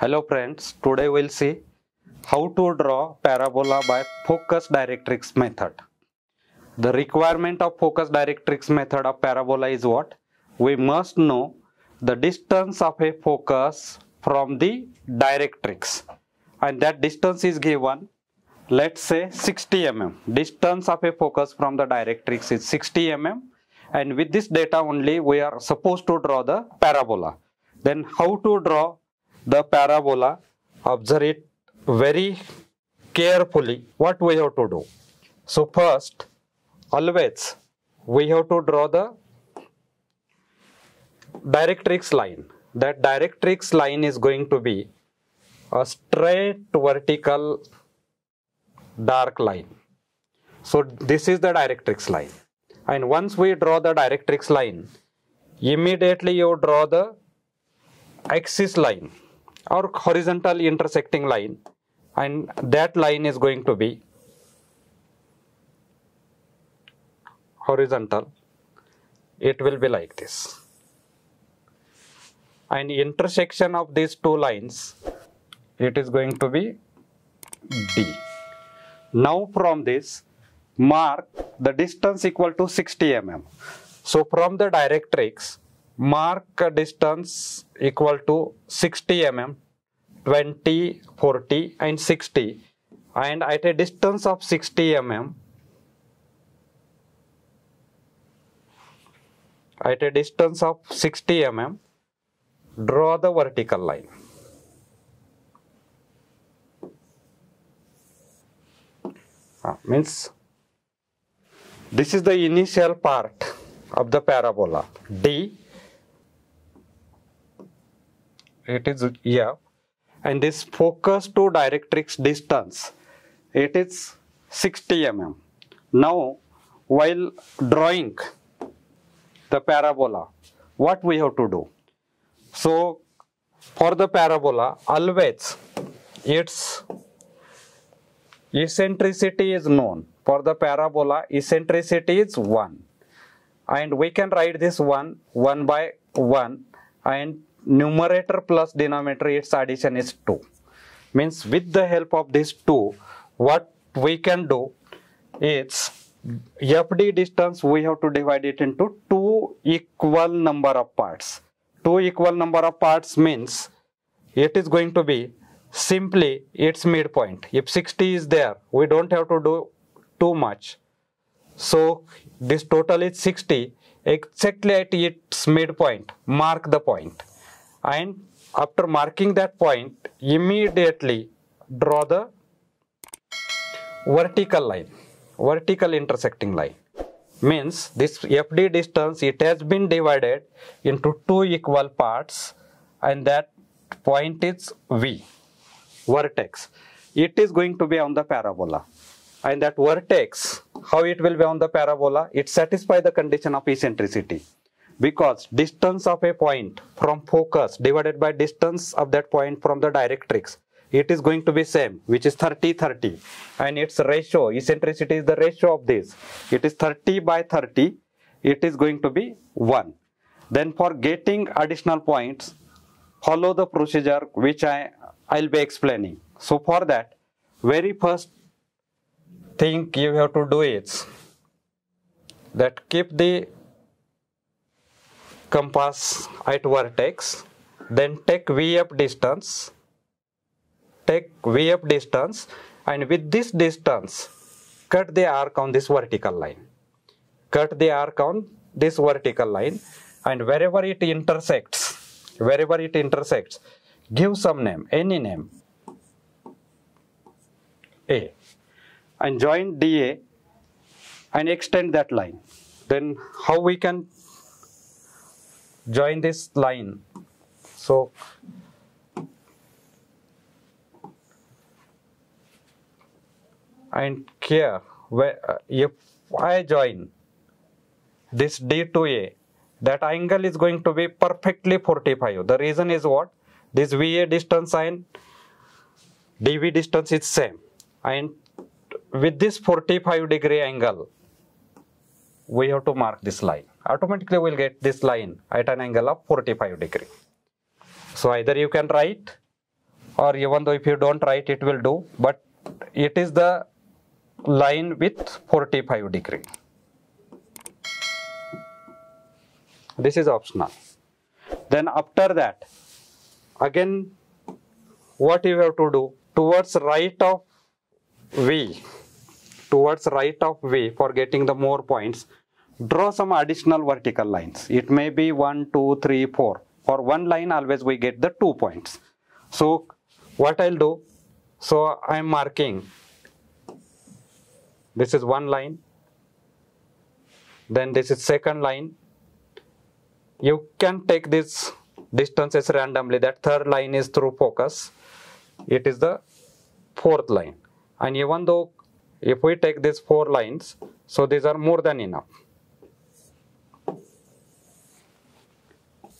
Hello friends, today we'll see how to draw parabola by focus directrix method. The requirement of focus directrix method of parabola is what? We must know the distance of a focus from the directrix, and that distance is given, let's say 60 mm. Distance of a focus from the directrix is 60 mm, and with this data only we are supposed to draw the parabola. Then how to draw the parabola? Observe it very carefully what we have to do. So first, always we have to draw the directrix line. That directrix line is going to be a straight vertical dark line. So this is the directrix line, and once we draw the directrix line, immediately you draw the axis line or horizontal intersecting line, and that line is going to be horizontal. It will be like this, and intersection of these two lines, it is going to be D. Now from this, mark the distance equal to 60 mm. So from the directrix, mark a distance equal to 60 mm, 20, 40 and 60, and at a distance of 60 mm, draw the vertical line. Means this is the initial part of the parabola, D. It is F, and this focus to directrix distance, it is 60 mm. Now while drawing the parabola, what we have to do? So for the parabola, always its eccentricity is known. For the parabola, eccentricity is 1, and we can write this 1 by 1, and numerator plus denominator, its addition is 2. Means with the help of this 2, what we can do is FD distance, we have to divide it into 2 equal number of parts. 2 equal number of parts means it is going to be simply its midpoint. If 60 is there, we don't have to do too much. So this total is 60. Exactly at its midpoint, mark the point, and after marking that point, immediately draw the vertical line, vertical intersecting line. Means this FD distance, it has been divided into 2 equal parts, and that point is V. Vertex, it is going to be on the parabola, and that vertex, how it will be on the parabola? It satisfies the condition of eccentricity, because distance of a point from focus divided by distance of that point from the directrix, it is going to be same, which is 30 30, and its ratio, eccentricity is the ratio of this, it is 30 by 30, it is going to be 1. Then for getting additional points, follow the procedure which I'll be explaining. So for that, very first thing you have to do is that keep the compass at vertex, then take VF distance, and with this distance cut the arc on this vertical line, and wherever it intersects, give some name, any name, A, and join DA and extend that line. Then how we can join this line? So and here, if I join this D to A, that angle is going to be perfectly 45. The reason is what? This VA distance and DV distance is same, and with this 45-degree angle, we have to mark this line. Automatically we will get this line at an angle of 45 degree. So either you can write or even though if you don't write it will do, but it is the line with 45 degree. This is optional. Then after that, again what you have to do, towards right of V, towards right of V for getting the more points, draw some additional vertical lines. It may be 1, 2, 3, 4. For one line always we get the 2 points. So what I'll do, so I'm marking, this is one line, then this is second line. You can take these distances randomly, that third line is through focus, it is the fourth line. And even though if we take these 4 lines, so these are more than enough.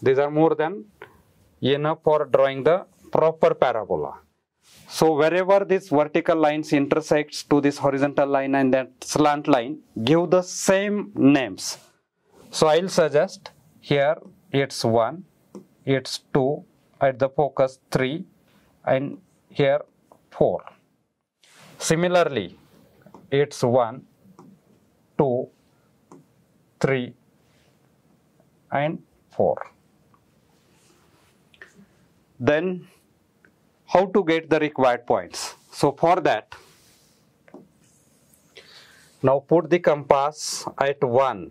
These are more than enough for drawing the proper parabola. So wherever these vertical lines intersects to this horizontal line and that slant line, give the same names. So I'll suggest here it's 1, it's 2, at the focus 3, and here 4. Similarly, it's 1, 2, 3, and 4. Then how to get the required points? So for that, now put the compass at 1,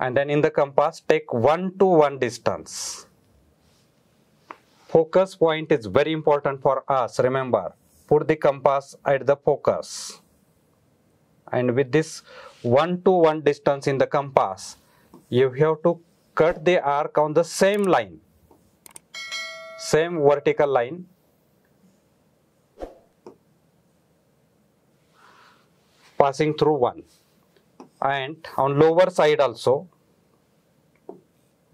and then in the compass take 1 to 1 distance. Focus point is very important for us, remember. Put the compass at the focus, and with this 1 to 1 distance in the compass, you have to cut the arc on the same line, same vertical line. Passing through 1, and on lower side also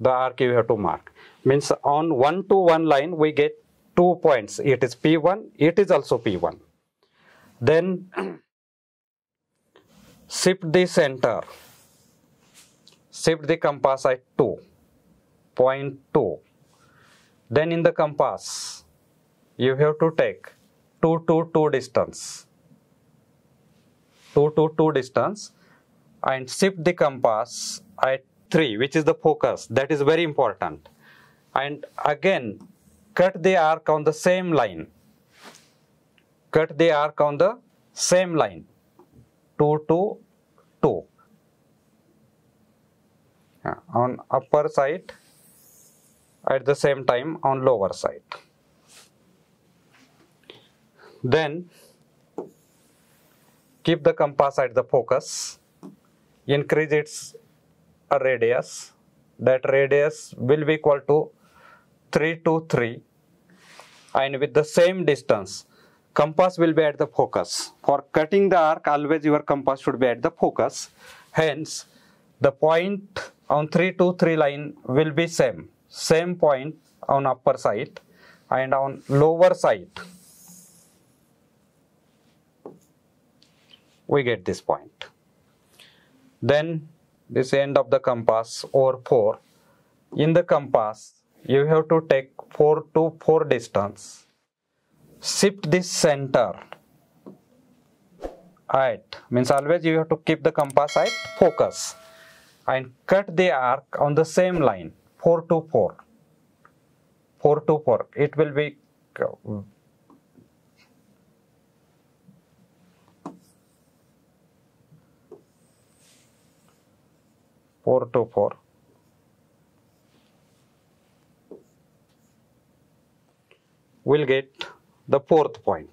the arc you have to mark. Means on 1 to 1 line we get 2 points. It is P1, it is also P1. Then shift the center. Shift the compass at 2, point 2. Then in the compass, you have to take 2 to 2 distance. 2 to 2 distance, and shift the compass at 3, which is the focus. That is very important. And again, cut the arc on the same line. Cut the arc on the same line. 2 to 2. On upper side, at the same time on lower side. Then keep the compass at the focus, increase its radius. That radius will be equal to 3 to 3, and with the same distance, compass will be at the focus. For cutting the arc, always your compass should be at the focus. Hence, the point on 3 to 3 line will be same. Same point on upper side, and on lower side we get this point. Then this end of the compass or 4. In the compass you have to take 4 to 4 distance. Shift this center at, means always you have to keep the compass at focus, and cut the arc on the same line, 4 to 4, 4 to 4, it will be, four to four. We'll get the 4th point.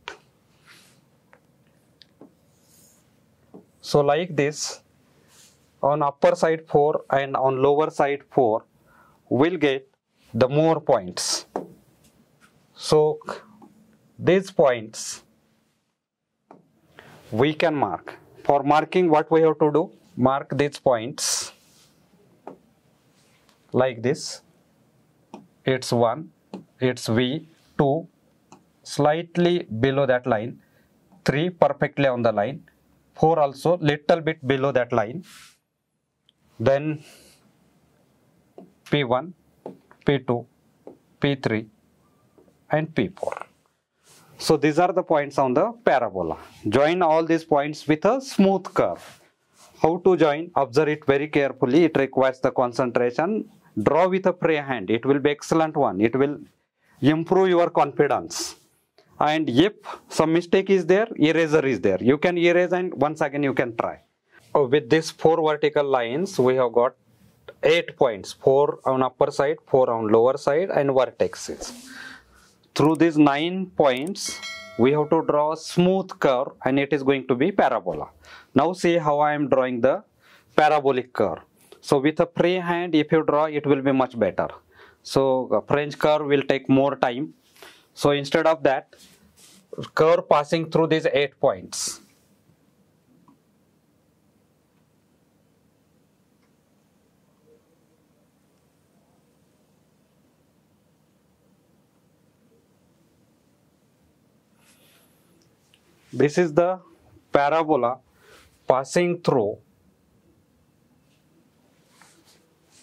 So like this, on upper side 4 and on lower side 4 will get the more points. So these points we can mark. For marking what we have to do, mark these points like this. It's 1, it's V, 2, slightly below that line, 3 perfectly on the line, 4 also little bit below that line. Then P1, P2, P3 and P4. So these are the points on the parabola. Join all these points with a smooth curve. How to join? Observe it very carefully. It requires the concentration. Draw with a free hand. It will be excellent one. It will improve your confidence. And if some mistake is there, eraser is there. You can erase and once again you can try. With these 4 vertical lines, we have got 8 points. 4 on upper side, 4 on lower side and vertices. Through these 9 points, we have to draw a smooth curve and it is going to be parabola. Now see how I am drawing the parabolic curve. So with a free hand, if you draw, it will be much better. So a French curve will take more time. So instead of that, curve passing through these 8 points. This is the parabola passing through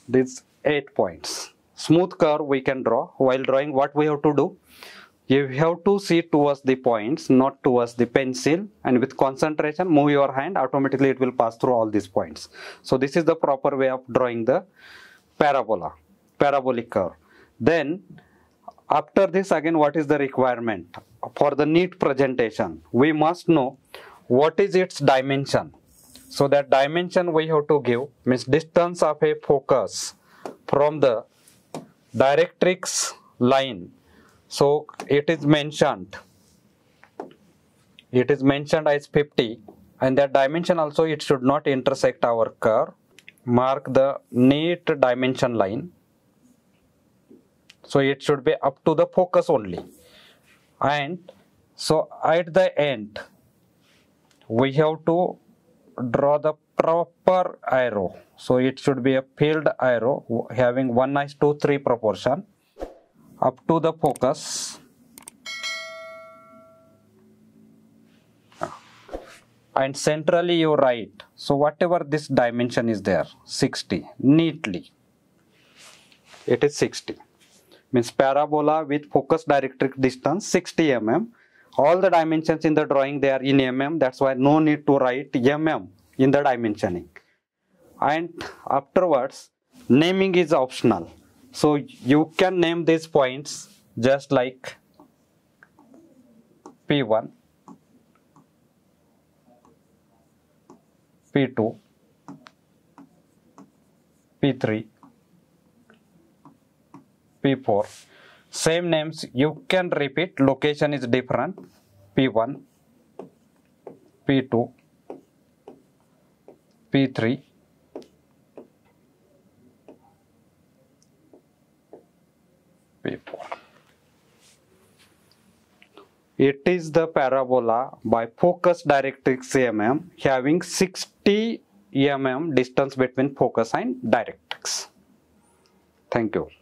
these 8 points. Smooth curve we can draw. While drawing, what we have to do? You have to see towards the points, not towards the pencil, and with concentration move your hand, automatically it will pass through all these points. So this is the proper way of drawing the parabola, parabolic curve. Then after this, again, what is the requirement for the neat presentation? We must know what is its dimension. So that dimension we have to give means distance of a focus from the directrix line. So it is mentioned as 50, and that dimension also it should not intersect our curve. Mark the neat dimension line. So it should be up to the focus only. And so at the end, we have to draw the proper arrow. So it should be a field arrow having 1:3 proportion up to the focus. And centrally you write, so whatever this dimension is there, 60, neatly. It is 60. Means parabola with focus directrix distance 60 mm. All the dimensions in the drawing, they are in mm. That's why no need to write mm in the dimensioning. And afterwards, naming is optional. So you can name these points just like P1, P2, P3, P4. Same names you can repeat, location is different. P1, P2, P3, P4. It is the parabola by focus directrix mm having 60 mm distance between focus and directrix. Thank you.